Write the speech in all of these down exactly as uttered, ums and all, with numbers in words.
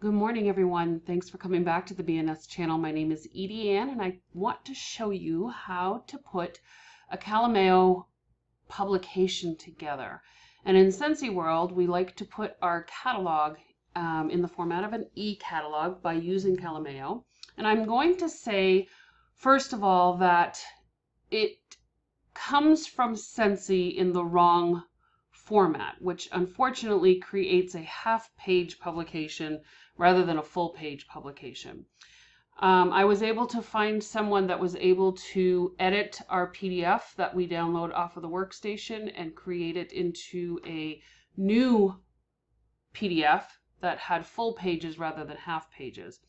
Good morning, everyone. Thanks for coming back to the B N S channel. My name is Edie Ann, and I want to show you how to put a Calameo publication together. And in Scentsy world, we like to put our catalog um, in the format of an eCatalog by using Calameo. And I'm going to say, first of all, that it comes from Scentsy in the wrong format, which unfortunately creates a half-page publication rather than a full-page publication. Um, I was able to find someone that was able to edit our P D F that we download off of the workstation and create it into a new P D F that had full pages rather than half pages.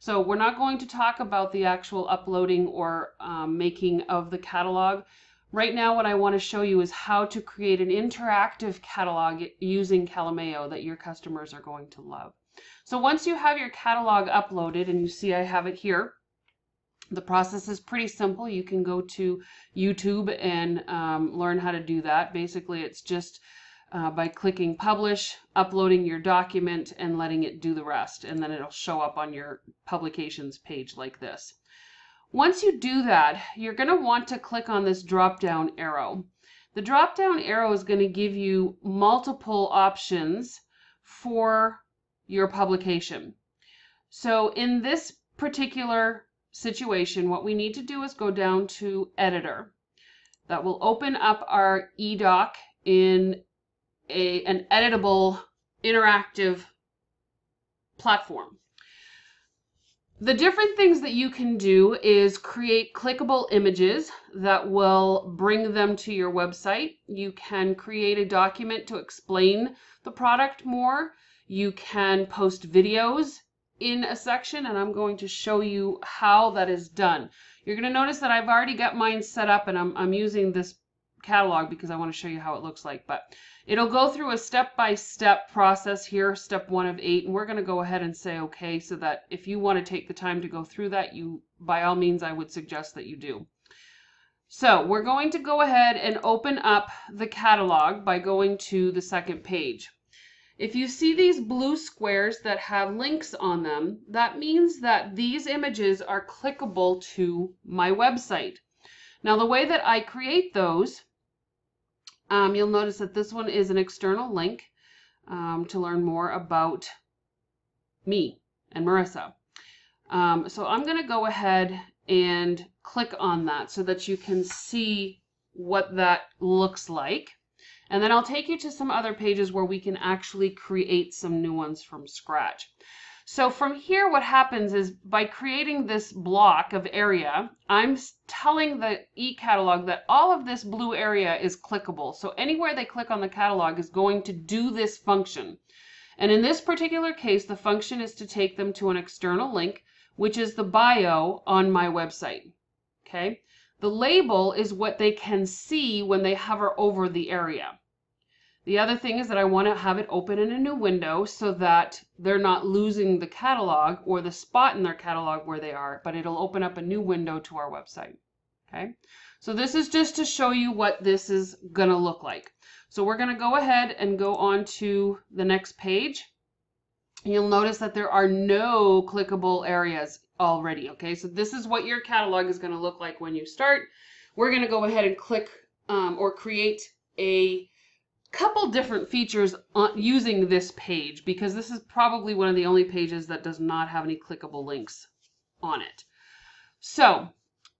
So we're not going to talk about the actual uploading or um, making of the catalog. Right now, what I want to show you is how to create an interactive catalog using Calameo that your customers are going to love. So once you have your catalog uploaded, and you see I have it here, the process is pretty simple. You can go to YouTube and um, learn how to do that. Basically, it's just uh, by clicking publish, uploading your document, and letting it do the rest. And then it'll show up on your publications page like this. Once you do that, you're going to want to click on this drop-down arrow. The drop-down arrow is going to give you multiple options for your publication. So in this particular situation, what we need to do is go down to Editor. That will open up our eDoc in a, an editable, interactive platform. The different things that you can do is create clickable images that will bring them to your website. You can create a document to explain the product more. You can post videos in a section, and I'm going to show you how that is done. You're going to notice that I've already got mine set up, and I'm, I'm using this catalog because I want to show you how it looks like, but it'll go through a step-by-step process here, step one of eight, and we're going to go ahead and say okay, so that if you want to take the time to go through that, you by all means I would suggest that you do. So we're going to go ahead and open up the catalog by going to the second page. If you see these blue squares that have links on them, that means that these images are clickable to my website. Now the way that I create those, Um, you'll notice that this one is an external link um, to learn more about me and Marissa. Um, so I'm going to go ahead and click on that so that you can see what that looks like. And then I'll take you to some other pages where we can actually create some new ones from scratch. So from here, what happens is by creating this block of area, I'm telling the eCatalog that all of this blue area is clickable. So anywhere they click on the catalog is going to do this function. And in this particular case, the function is to take them to an external link, which is the bio on my website. Okay? The label is what they can see when they hover over the area. The other thing is that I want to have it open in a new window so that they're not losing the catalog or the spot in their catalog where they are, but it'll open up a new window to our website. Okay, so this is just to show you what this is going to look like. So we're going to go ahead and go on to the next page. You'll notice that there are no clickable areas already. Okay, so this is what your catalog is going to look like when you start. We're going to go ahead and click um, or create a couple different features using this page, because this is probably one of the only pages that does not have any clickable links on it. So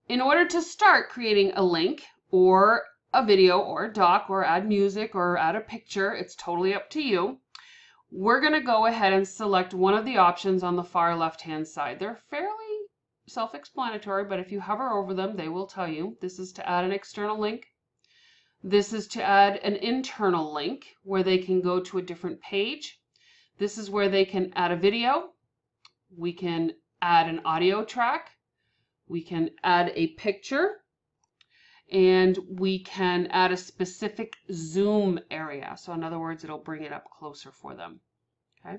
in order to start creating a link or a video or a doc or add music or add a picture, it's totally up to you. We're going to go ahead and select one of the options on the far left hand side. They're fairly self-explanatory, but if you hover over them, they will tell you. This is to add an external link. This is to add an internal link where they can go to a different page. This is where they can add a video. We can add an audio track. We can add a picture. And we can add a specific zoom area. So in other words, it'll bring it up closer for them. Okay.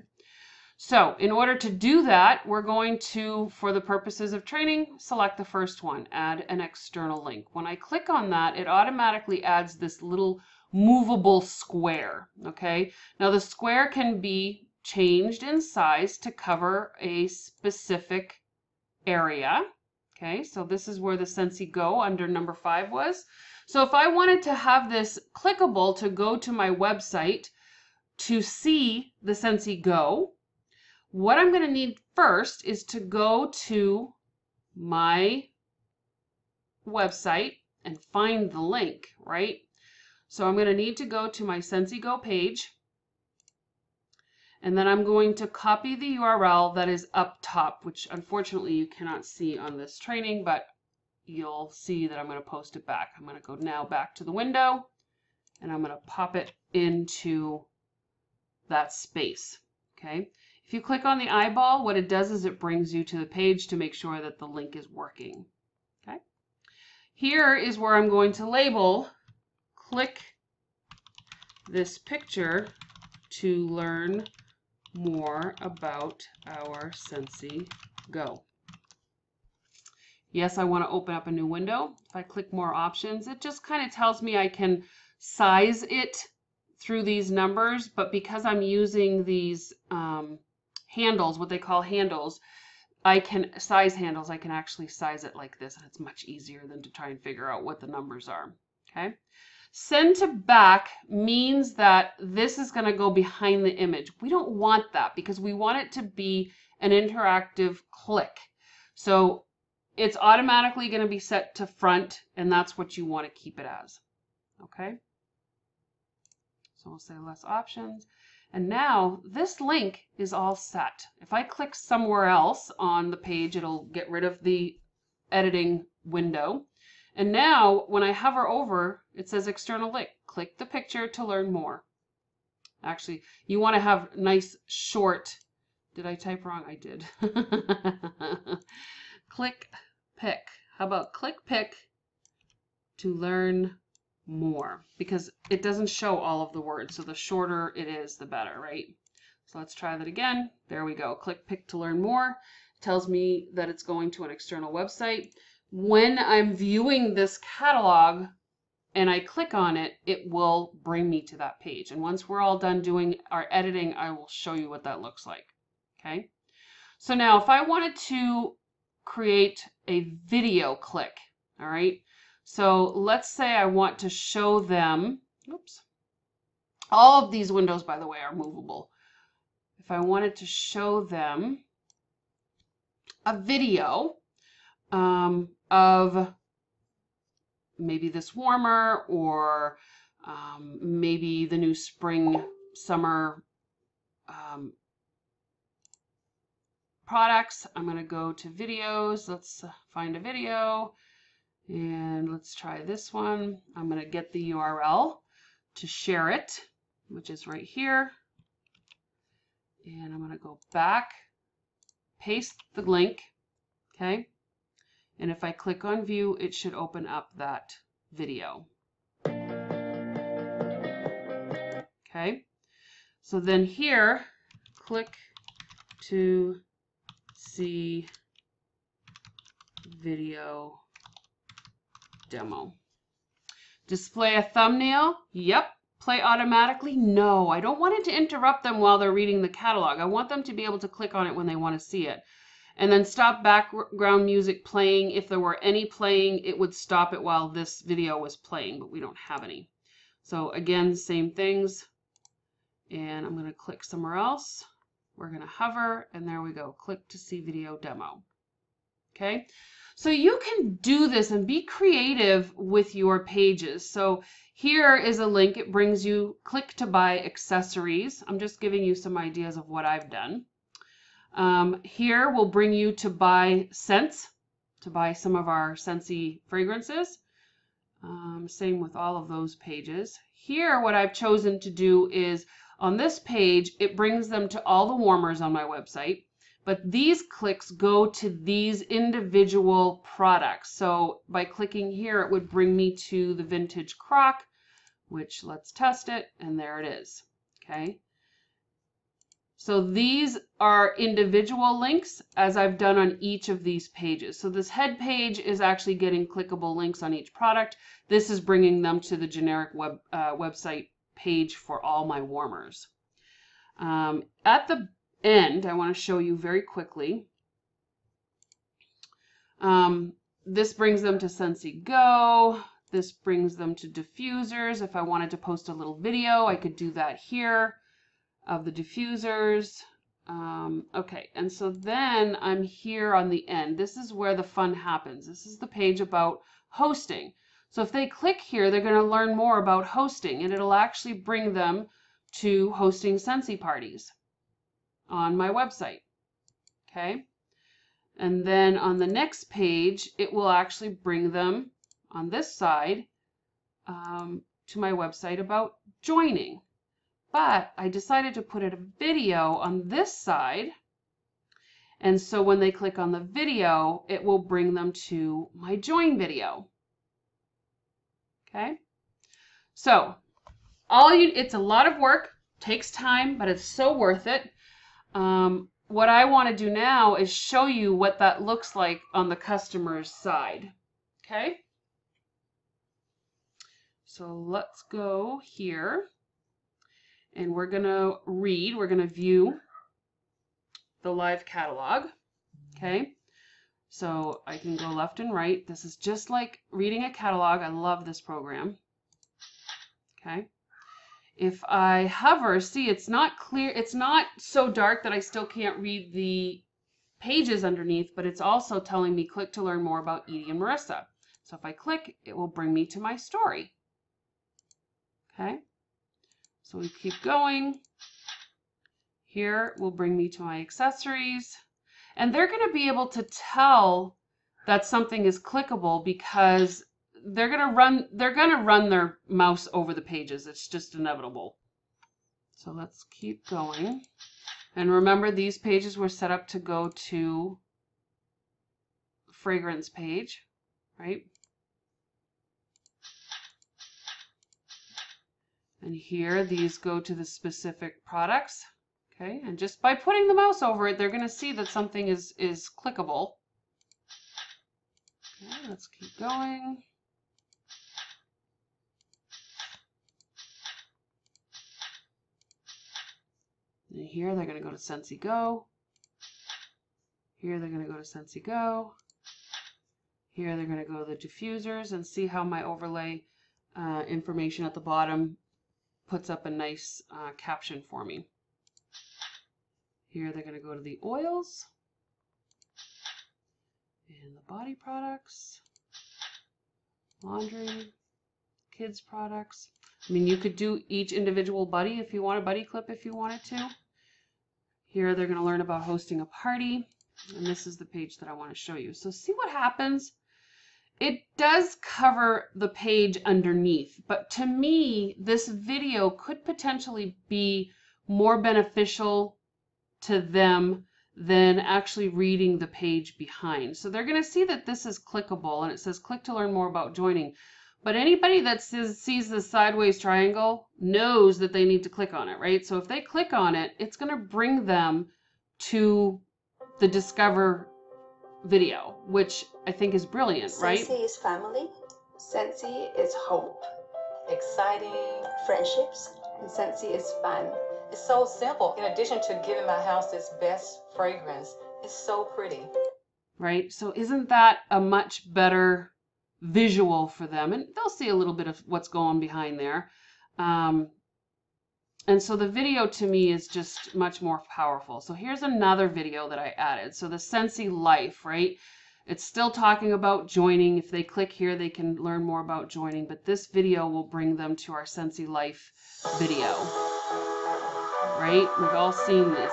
So in order to do that, we're going to, for the purposes of training, select the first one, add an external link. When I click on that, it automatically adds this little movable square. Okay. Now the square can be changed in size to cover a specific area. Okay, so this is where the Scentsy Go under number five was. So if I wanted to have this clickable to go to my website to see the Scentsy Go, what I'm going to need first is to go to my website and find the link, right? So I'm going to need to go to my Scentsy Go page, and then I'm going to copy the U R L that is up top, which unfortunately you cannot see on this training, but you'll see that I'm going to post it back. I'm going to go now back to the window, and I'm going to pop it into that space. Okay. If you click on the eyeball, what it does is it brings you to the page to make sure that the link is working. Okay. Here is where I'm going to label, click this picture to learn more about our Scentsy Go. Yes, I want to open up a new window. If I click more options, it just kind of tells me I can size it through these numbers, but because I'm using these um, handles, what they call handles, I can size handles, I can actually size it like this, and it's much easier than to try and figure out what the numbers are. Okay. Send to back means that this is going to go behind the image. We don't want that because we want it to be an interactive click. So it's automatically going to be set to front, and that's what you want to keep it as. Okay. So we'll say less options. And now this link is all set. If I click somewhere else on the page, it'll get rid of the editing window. And now when I hover over, it says external link. Click the picture to learn more. Actually, you want to have nice short. Did I type wrong? I did. Click pick. How about click pick to learn more? Because it doesn't show all of the words. So the shorter it is, the better, right? So let's try that again. There we go. Click pick to learn more. It tells me that it's going to an external website. When I'm viewing this catalog and I click on it, it will bring me to that page. And once we're all done doing our editing, I will show you what that looks like. Okay. So now if I wanted to create a video click, all right. So let's say I want to show them, oops, all of these windows, by the way, are movable. If I wanted to show them a video, um, of maybe this warmer, or um, maybe the new spring summer um, products. I'm going to go to videos. Let's find a video and let's try this one. I'm going to get the U R L to share it, which is right here. And I'm going to go back, paste the link. Okay. And if I click on view, it should open up that video. Okay. So then here, click to see video demo. Display a thumbnail. Yep. Play automatically. No, I don't want it to interrupt them while they're reading the catalog. I want them to be able to click on it when they want to see it. And then stop background music playing. If there were any playing, it would stop it while this video was playing, but we don't have any. So again, same things. And I'm going to click somewhere else. We're going to hover, and there we go. Click to see video demo. Okay. So you can do this and be creative with your pages. So here is a link. It brings you click to buy accessories. I'm just giving you some ideas of what I've done. Um, here will bring you to buy scents, to buy some of our Scentsy fragrances. Um, same with all of those pages. Here, what I've chosen to do is on this page, it brings them to all the warmers on my website, but these clicks go to these individual products. So by clicking here, it would bring me to the vintage crock, which let's test it. And there it is. Okay. So these are individual links as I've done on each of these pages. So this head page is actually getting clickable links on each product. This is bringing them to the generic web, uh, website page for all my warmers. Um, at the end, I want to show you very quickly. Um, this brings them to Scentsy Go. This brings them to diffusers. If I wanted to post a little video, I could do that here of the diffusers. Um, okay, and so then I'm here on the end. This is where the fun happens. This is the page about hosting. So if they click here, they're going to learn more about hosting, and it'll actually bring them to hosting Scentsy parties on my website. Okay, and then on the next page, it will actually bring them on this side um, to my website about joining. But I decided to put a video on this side, and so when they click on the video, it will bring them to my join video. Okay, so all you, it's a lot of work, takes time, but it's so worth it. Um, what I want to do now is show you what that looks like on the customer's side. Okay, so let's go here. And we're going to read, we're going to view the live catalog, okay? So I can go left and right. This is just like reading a catalog. I love this program, okay? If I hover, see, it's not clear, it's not so dark that I still can't read the pages underneath, but it's also telling me click to learn more about Edie and Marissa. So if I click, it will bring me to my story, okay? So we keep going. Here will bring me to my accessories. And they're going to be able to tell that something is clickable because they're going to run they're going to run their mouse over the pages. It's just inevitable. So let's keep going. And remember, these pages were set up to go to the fragrance page, right? And here, these go to the specific products, okay? And just by putting the mouse over it, they're going to see that something is, is clickable. Okay, let's keep going. And here, they're going to go to Scentsy Go. Here, they're going to go to Scentsy Go. Here, they're going to go to the diffusers, and see how my overlay uh, information at the bottom puts up a nice uh, caption for me. Here they're going to go to the oils and the body products, laundry, kids products. I mean, you could do each individual buddy if you want, a buddy clip if you wanted to. Here they're going to learn about hosting a party, and this is the page that I want to show you. So see what happens. It does cover the page underneath, but to me, this video could potentially be more beneficial to them than actually reading the page behind. So they're going to see that this is clickable, and it says click to learn more about joining. But anybody that says, sees the sideways triangle knows that they need to click on it, right? So if they click on it, it's going to bring them to the Discover video, which I think is brilliant, right? Scentsy is family, Scentsy is hope, exciting friendships, and Scentsy is fun. It's so simple. In addition to giving my house its best fragrance, it's so pretty. Right? So isn't that a much better visual for them? And they'll see a little bit of what's going behind there. Um, And so the video to me is just much more powerful. So here's another video that I added. So the Scentsy Life, right? It's still talking about joining. If they click here, they can learn more about joining, but this video will bring them to our Scentsy Life video, right? We've all seen this.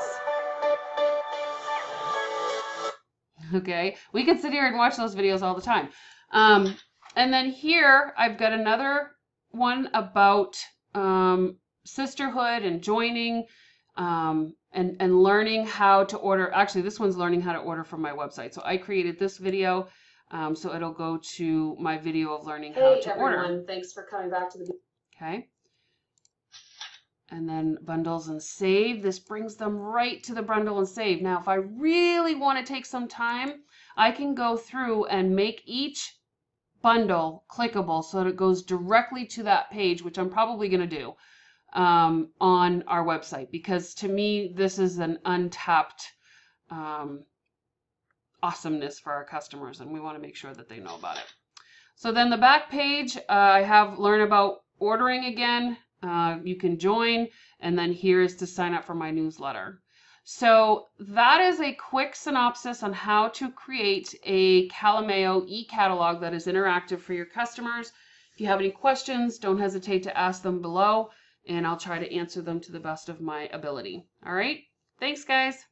Okay, we could sit here and watch those videos all the time. Um, and then here, I've got another one about, um, sisterhood and joining um, and, and learning how to order. Actually, this one's learning how to order from my website. So I created this video. Um, so it'll go to my video of learning hey how to everyone. order. Thanks for coming back to the video. Okay. And then bundles and save. This brings them right to the bundle and save. Now, if I really want to take some time, I can go through and make each bundle clickable so that it goes directly to that page, which I'm probably going to do. um, on our website, because to me, this is an untapped um, awesomeness for our customers, and we want to make sure that they know about it. So then the back page, uh, I have learn about ordering again. Uh, you can join, and then here is to sign up for my newsletter. So that is a quick synopsis on how to create a Calameo e-catalog that is interactive for your customers. If you have any questions, don't hesitate to ask them below, and I'll try to answer them to the best of my ability. All right, thanks guys.